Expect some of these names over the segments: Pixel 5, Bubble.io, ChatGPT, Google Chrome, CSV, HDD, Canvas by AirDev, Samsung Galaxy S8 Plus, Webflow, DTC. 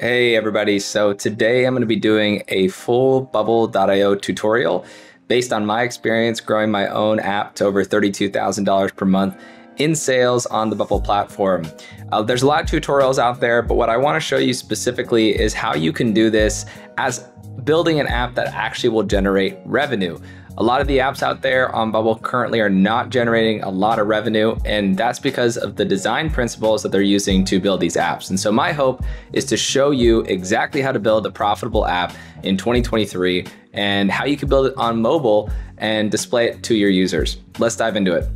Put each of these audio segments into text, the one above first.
Hey everybody, so today I'm going to be doing a full Bubble.io tutorial based on my experience growing my own app to over $32,000 per month in sales on the Bubble platform. There's a lot of tutorials out there, but what I want to show you specifically is how you can do this as building an app that actually will generate revenue. A lot of the apps out there on Bubble currently are not generating a lot of revenue, and that's because of the design principles that they're using to build these apps. And so my hope is to show you exactly how to build a profitable app in 2023 and how you can build it on mobile and display it to your users. Let's dive into it.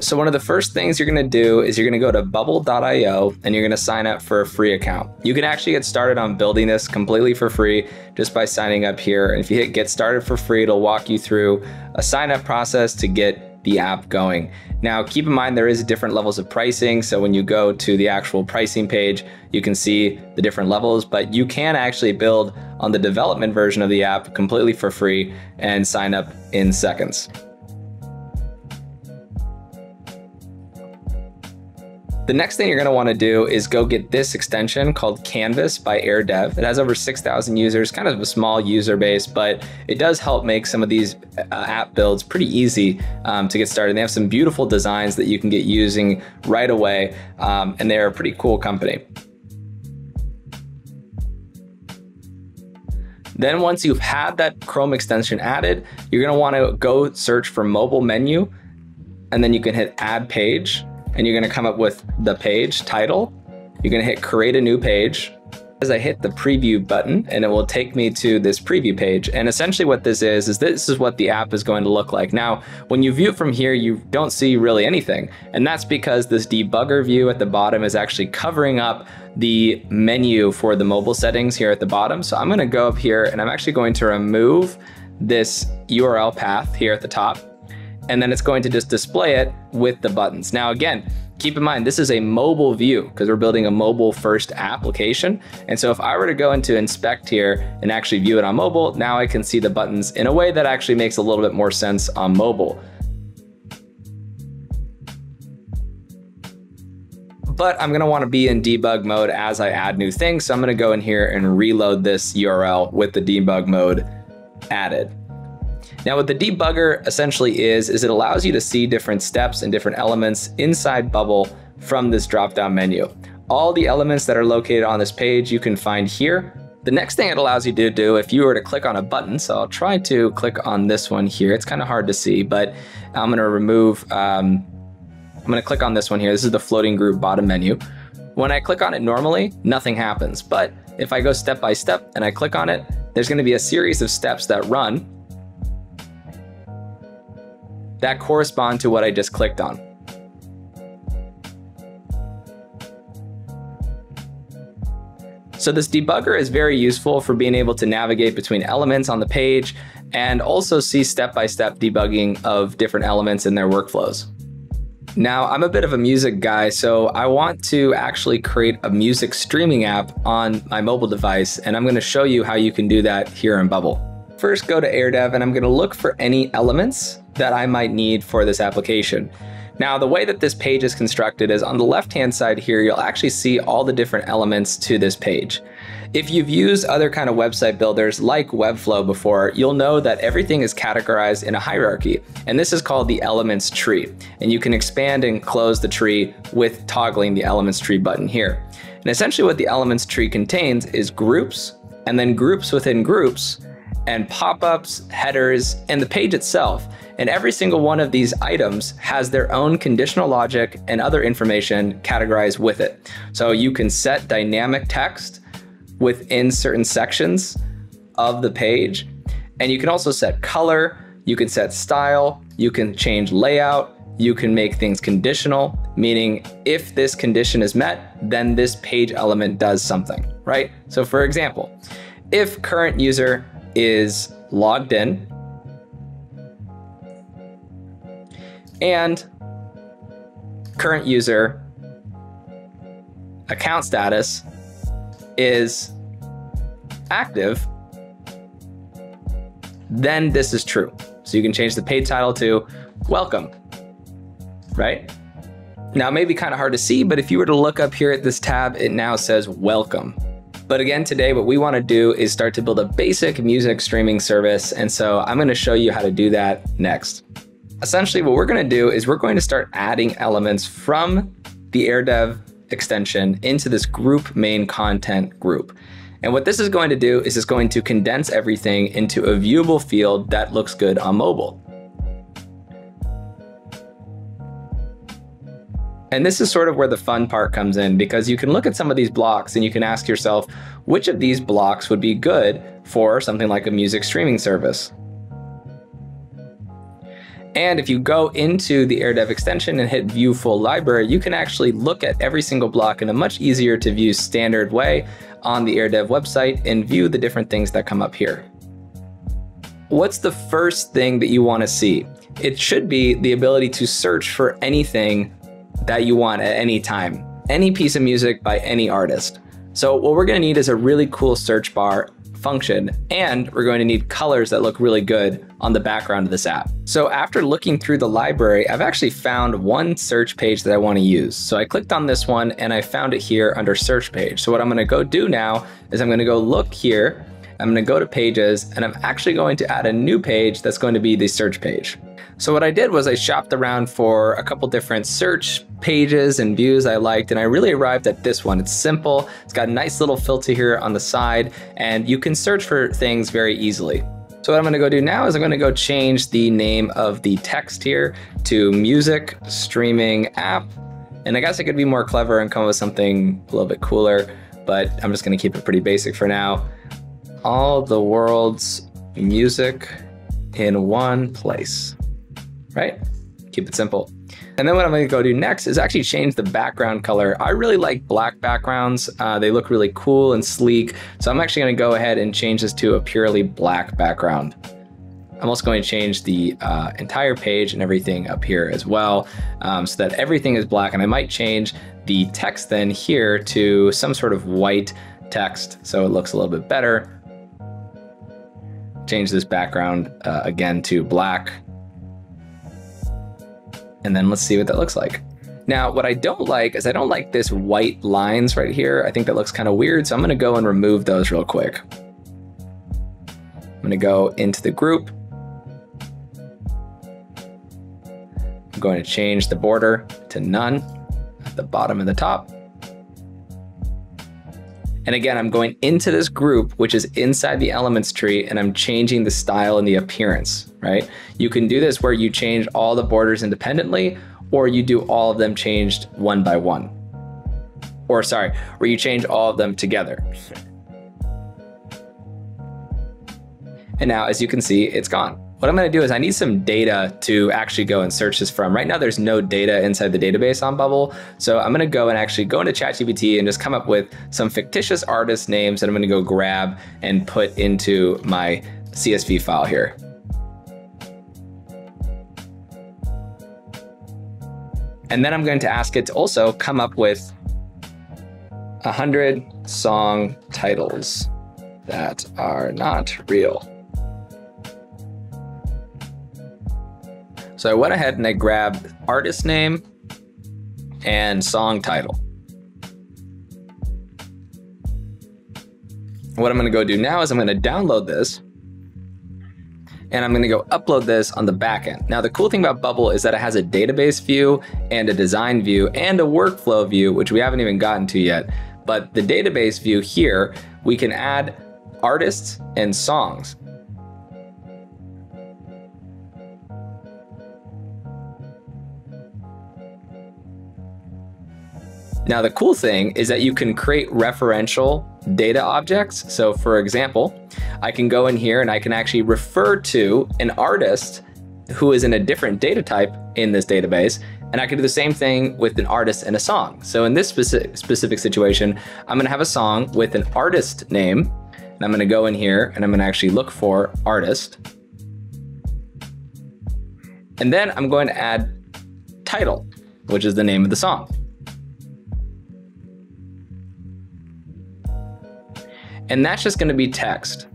So one of the first things you're gonna do is you're gonna go to Bubble.io and you're gonna sign up for a free account. You can actually get started on building this completely for free just by signing up here. And if you hit get started for free, it'll walk you through a sign up process to get the app going. Now, keep in mind there is different levels of pricing. So when you go to the actual pricing page, you can see the different levels, but you can actually build on the development version of the app completely for free and sign up in seconds. The next thing you're gonna wanna do is go get this extension called Canvas by AirDev. It has over 6,000 users, kind of a small user base, but it does help make some of these app builds pretty easy to get started. And they have some beautiful designs that you can get using right away, and they're a pretty cool company. Then once you've had that Chrome extension added, you're gonna wanna go search for mobile menu, and then you can hit add page. And you're gonna come up with the page title. You're gonna hit create a new page. As I hit the preview button, and it will take me to this preview page. And essentially what this is what the app is going to look like. Now, when you view it from here, you don't see really anything. And that's because this debugger view at the bottom is actually covering up the menu for the mobile settings here at the bottom. So I'm gonna go up here and I'm actually going to remove this URL path here at the top. And then it's going to just display it with the buttons. Now again, keep in mind, this is a mobile view because we're building a mobile first application. And so if I were to go into inspect here and actually view it on mobile, now I can see the buttons in a way that actually makes a little bit more sense on mobile. But I'm gonna wanna be in debug mode as I add new things. So I'm gonna go in here and reload this URL with the debug mode added. Now what the debugger essentially is it allows you to see different steps and different elements inside Bubble from this drop-down menu. All the elements that are located on this page you can find here. The next thing it allows you to do, if you were to click on a button, so I'll try to click on this one here. It's kind of hard to see, but I'm gonna remove, I'm gonna click on this one here. This is the floating group bottom menu. When I click on it normally, nothing happens. But if I go step by step and I click on it, there's gonna be a series of steps that run that correspond to what I just clicked on. So this debugger is very useful for being able to navigate between elements on the page and also see step-by-step debugging of different elements in their workflows. Now, I'm a bit of a music guy, so I want to actually create a music streaming app on my mobile device, and I'm gonna show you how you can do that here in Bubble. First, go to AirDev, and I'm gonna look for any elements that I might need for this application. Now, the way that this page is constructed is on the left-hand side here, you'll actually see all the different elements to this page. If you've used other kind of website builders like Webflow before, you'll know that everything is categorized in a hierarchy, and this is called the elements tree. And you can expand and close the tree with toggling the elements tree button here. And essentially what the elements tree contains is groups, and then groups within groups, and pop-ups, headers, and the page itself. And every single one of these items has their own conditional logic and other information categorized with it. So you can set dynamic text within certain sections of the page. And you can also set color, you can set style, you can change layout, you can make things conditional, meaning if this condition is met, then this page element does something, right? So for example, if current user is logged in and current user account status is active, then this is true. So you can change the page title to welcome, right? Now it may be kind of hard to see, but if you were to look up here at this tab, it now says welcome. But again, today what we want to do is start to build a basic music streaming service. And so I'm going to show you how to do that next. Essentially, what we're going to do is we're going to start adding elements from the AirDev extension into this group main content group. And what this is going to do is it's going to condense everything into a viewable field that looks good on mobile. And this is sort of where the fun part comes in, because you can look at some of these blocks and you can ask yourself, which of these blocks would be good for something like a music streaming service? And if you go into the AirDev extension and hit View Full Library, you can actually look at every single block in a much easier to view standard way on the AirDev website and view the different things that come up here. What's the first thing that you want to see? It should be the ability to search for anything that you want at any time, any piece of music by any artist. So what we're going to need is a really cool search bar function, and we're going to need colors that look really good on the background of this app. So after looking through the library, I've actually found one search page that I want to use. So I clicked on this one and I found it here under search page. So what I'm going to go do now is I'm going to go look here. I'm going to go to pages, and I'm actually going to add a new page that's going to be the search page. So what I did was I shopped around for a couple different search pages and views I liked, and I really arrived at this one. It's simple. It's got a nice little filter here on the side, and you can search for things very easily. So what I'm going to go do now is I'm going to go change the name of the text here to Music Streaming App. And I guess I could be more clever and come up with something a little bit cooler, but I'm just going to keep it pretty basic for now. All the world's music in one place, right? Keep it simple. And then what I'm gonna go do next is actually change the background color. I really like black backgrounds. They look really cool and sleek. So I'm actually gonna go ahead and change this to a purely black background. I'm also going to change the entire page and everything up here as well, so that everything is black. And I might change the text then here to some sort of white text, so it looks a little bit better. Change this background again to black. And then let's see what that looks like. Now, what I don't like is I don't like this white lines right here. I think that looks kind of weird. So I'm gonna go and remove those real quick. I'm gonna go into the group. I'm going to change the border to none at the bottom and the top. And again, I'm going into this group, which is inside the elements tree, and I'm changing the style and the appearance, right? You can do this where you change all the borders independently, or you do all of them changed one by one. Or sorry, where you change all of them together. And now, as you can see, it's gone. What I'm gonna do is I need some data to actually go and search this from. Right now, there's no data inside the database on Bubble. So I'm gonna go and actually go into ChatGPT and just come up with some fictitious artist names that I'm gonna go grab and put into my CSV file here. And then I'm going to ask it to also come up with 100 song titles that are not real. So I went ahead and I grabbed artist name and song title. What I'm going to go do now is I'm going to download this, and I'm going to go upload this on the back end. Now, the cool thing about Bubble is that it has a database view and a design view and a workflow view, which we haven't even gotten to yet. But the database view here, we can add artists and songs. Now, the cool thing is that you can create referential data objects. So for example, I can go in here and I can actually refer to an artist who is in a different data type in this database. And I can do the same thing with an artist and a song. So in this specific situation, I'm gonna have a song with an artist name, and I'm gonna go in here and I'm gonna actually look for artist. And then I'm going to add title, which is the name of the song. And that's just going to be text.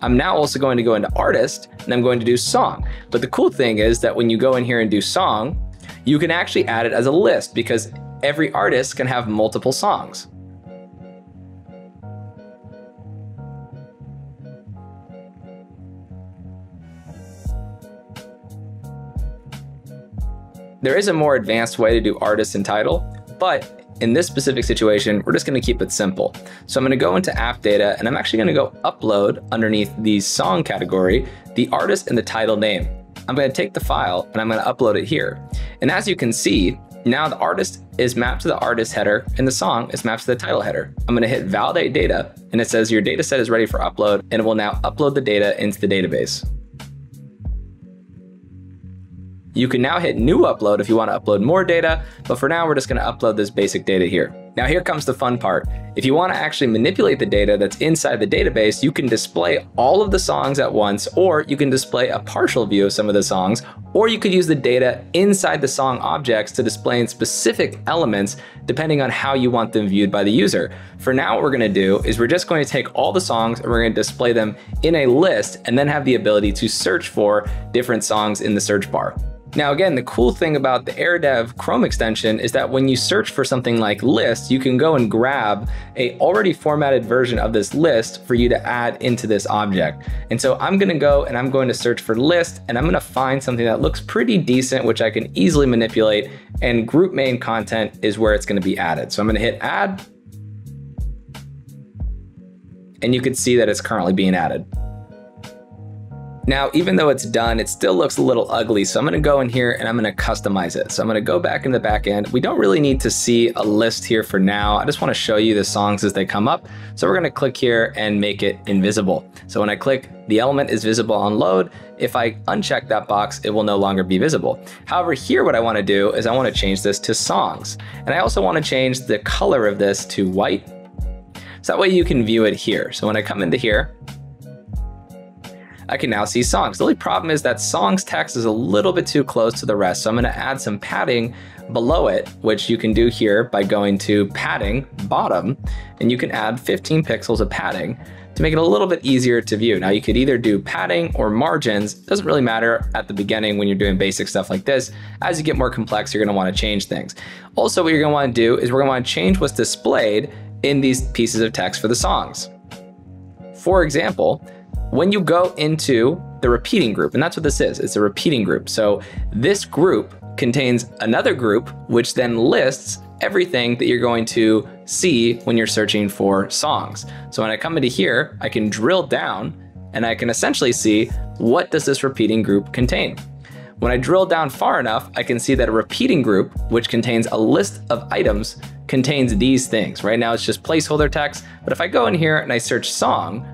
I'm now also going to go into artist, and I'm going to do song. But the cool thing is that when you go in here and do song, you can actually add it as a list, because every artist can have multiple songs. There is a more advanced way to do artist and title, but in this specific situation, we're just gonna keep it simple. So I'm gonna go into app data and I'm actually gonna go upload underneath the song category, the artist and the title name. I'm gonna take the file and I'm gonna upload it here. And as you can see, now the artist is mapped to the artist header and the song is mapped to the title header. I'm gonna hit validate data and it says your data set is ready for upload and it will now upload the data into the database. You can now hit new upload if you want to upload more data, but for now we're just going to upload this basic data here. Now here comes the fun part. If you want to actually manipulate the data that's inside the database, you can display all of the songs at once, or you can display a partial view of some of the songs, or you could use the data inside the song objects to display in specific elements depending on how you want them viewed by the user. For now, what we're going to do is we're just going to take all the songs and we're going to display them in a list and then have the ability to search for different songs in the search bar. Now again, the cool thing about the AirDev Chrome extension is that when you search for something like list, you can go and grab a already formatted version of this list for you to add into this object. And so I'm gonna go and I'm going to search for list and I'm gonna find something that looks pretty decent, which I can easily manipulate, and group main content is where it's gonna be added. So I'm gonna hit add and you can see that it's currently being added. Now, even though it's done, it still looks a little ugly. So I'm gonna go in here and I'm gonna customize it. So I'm gonna go back in the back end. We don't really need to see a list here for now. I just wanna show you the songs as they come up. So we're gonna click here and make it invisible. So when I click, the element is visible on load. If I uncheck that box, it will no longer be visible. However, here what I wanna do is I wanna change this to songs. And I also wanna change the color of this to white. So that way you can view it here. So when I come into here, I can now see songs. The only problem is that songs text is a little bit too close to the rest. So I'm gonna add some padding below it, which you can do here by going to padding bottom, and you can add 15 pixels of padding to make it a little bit easier to view. Now you could either do padding or margins. It doesn't really matter at the beginning when you're doing basic stuff like this. As you get more complex, you're gonna wanna change things. Also, what you're gonna wanna do is we're gonna wanna change what's displayed in these pieces of text for the songs. For example, when you go into the repeating group, and that's what this is, it's a repeating group. So this group contains another group, which then lists everything that you're going to see when you're searching for songs. So when I come into here, I can drill down and I can essentially see what does this repeating group contain. When I drill down far enough, I can see that a repeating group, which contains a list of items, contains these things. Right now it's just placeholder text, but if I go in here and I search song,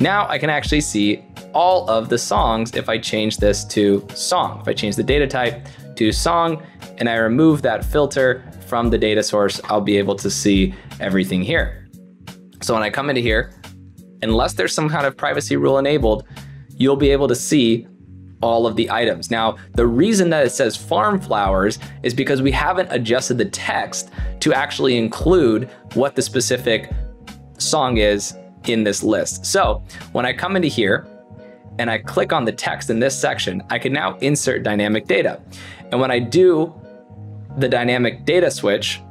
now I can actually see all of the songs if I change this to song. If I change the data type to song and I remove that filter from the data source, I'll be able to see everything here. So when I come into here, unless there's some kind of privacy rule enabled, you'll be able to see all of the items. Now, the reason that it says farm flowers is because we haven't adjusted the text to actually include what the specific song is in this list. So when I come into here and I click on the text in this section, I can now insert dynamic data. And when I do the dynamic data switch,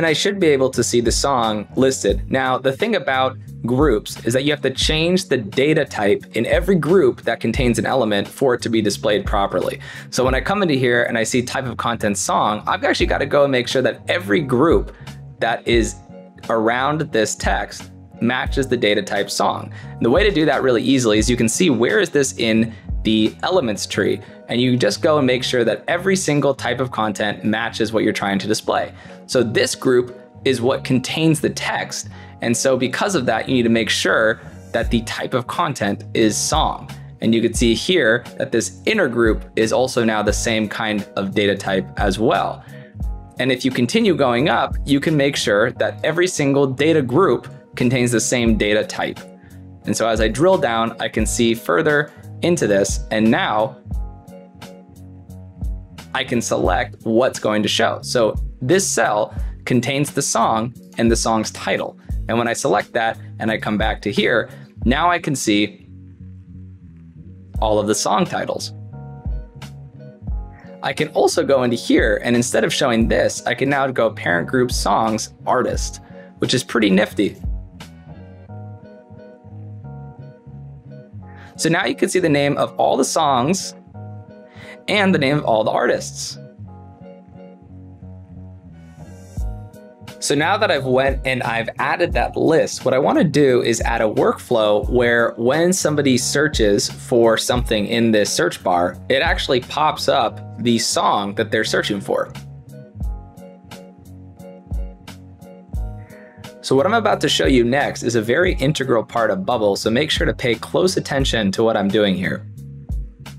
and I should be able to see the song listed. Now, the thing about groups is that you have to change the data type in every group that contains an element for it to be displayed properly. So when I come into here and I see type of content song, I've actually got to go and make sure that every group that is around this text matches the data type song. And the way to do that really easily is you can see where is this in the elements tree, and you just go and make sure that every single type of content matches what you're trying to display. So this group is what contains the text. And so because of that, you need to make sure that the type of content is song. And you can see here that this inner group is also now the same kind of data type as well. And if you continue going up, you can make sure that every single data group contains the same data type. And so as I drill down, I can see further into this, and now I can select what's going to show. So this cell contains the song and the song's title. And when I select that and I come back to here, Now I can see all of the song titles. I can also go into here, and instead of showing this, I can now go parent group songs artist, which is pretty nifty. So now you can see the name of all the songs and the name of all the artists. So now that I've went and I've added that list, what I want to do is add a workflow where when somebody searches for something in this search bar, it actually pops up the song that they're searching for. So what I'm about to show you next is a very integral part of Bubble, so make sure to pay close attention to what I'm doing here.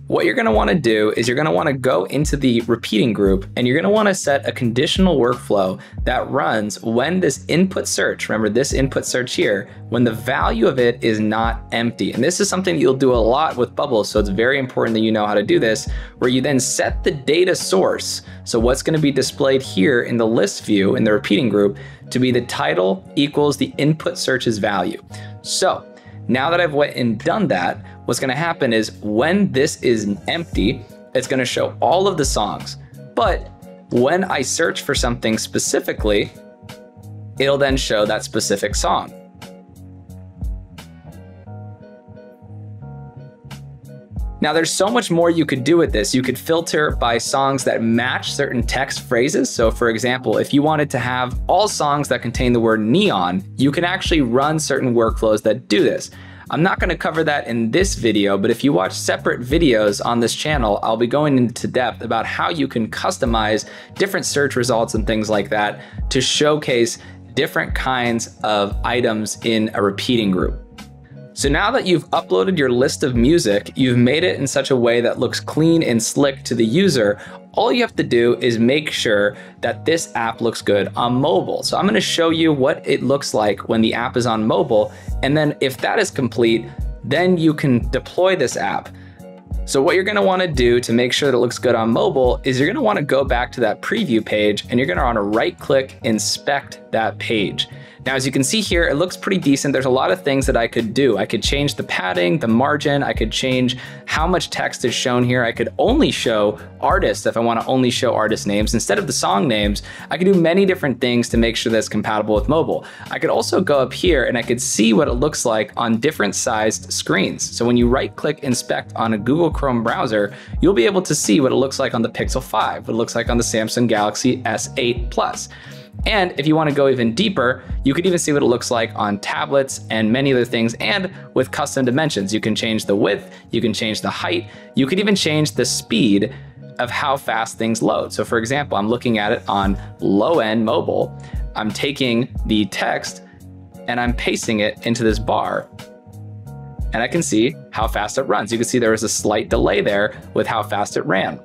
What you're going to want to do is you're going to want to go into the repeating group, and you're going to want to set a conditional workflow that runs when this input search, remember this input search here, when the value of it is not empty. And this is something you'll do a lot with Bubble, so it's very important that you know how to do this, where you then set the data source. So what's going to be displayed here in the list view in the repeating group to be the title equals the input search's value. So now that I've went and done that, what's going to happen is when this is empty, it's going to show all of the songs. But when I search for something specifically, it'll then show that specific song. Now there's so much more you could do with this. You could filter by songs that match certain text phrases. So for example, if you wanted to have all songs that contain the word neon, you can actually run certain workflows that do this. I'm not going to cover that in this video, but if you watch separate videos on this channel, I'll be going into depth about how you can customize different search results and things like that to showcase different kinds of items in a repeating group. So now that you've uploaded your list of music, you've made it in such a way that looks clean and slick to the user. All you have to do is make sure that this app looks good on mobile. So I'm going to show you what it looks like when the app is on mobile. And then if that is complete, then you can deploy this app. So what you're going to want to do to make sure that it looks good on mobile is you're going to want to go back to that preview page, and you're going to want to right click inspect that page. Now, as you can see here, it looks pretty decent. There's a lot of things that I could do. I could change the padding, the margin. I could change how much text is shown here. I could only show artists if I want to only show artist names instead of the song names. I could do many different things to make sure that's compatible with mobile. I could also go up here and I could see what it looks like on different sized screens. So when you right click inspect on a Google Chrome browser, you'll be able to see what it looks like on the Pixel 5, what it looks like on the Samsung Galaxy S8 Plus. And if you want to go even deeper, you could even see what it looks like on tablets and many other things. And with custom dimensions, you can change the width, you can change the height, you could even change the speed of how fast things load. So for example, I'm looking at it on low-end mobile. I'm taking the text and I'm pasting it into this bar, and I can see how fast it runs. You can see there was a slight delay there with how fast it ran.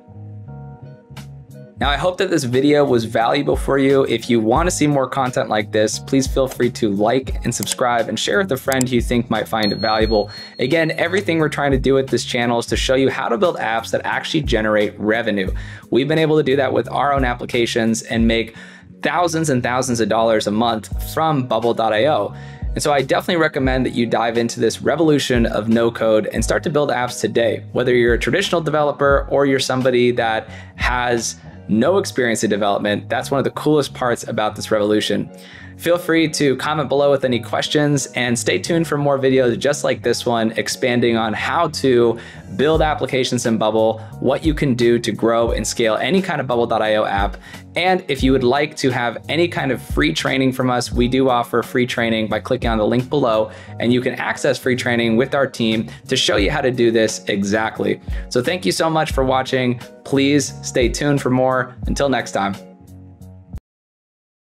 Now, I hope that this video was valuable for you. If you want to see more content like this, please feel free to like and subscribe and share with a friend who you think might find it valuable. Again, everything we're trying to do with this channel is to show you how to build apps that actually generate revenue. We've been able to do that with our own applications and make thousands and thousands of dollars a month from Bubble.io. And so I definitely recommend that you dive into this revolution of no code and start to build apps today, whether you're a traditional developer or you're somebody that has no experience in development. That's one of the coolest parts about this revolution. Feel free to comment below with any questions, and stay tuned for more videos just like this one, expanding on how to build applications in Bubble, what you can do to grow and scale any kind of Bubble.io app. And if you would like to have any kind of free training from us, we do offer free training by clicking on the link below, and you can access free training with our team to show you how to do this exactly. So thank you so much for watching. Please stay tuned for more. Until next time.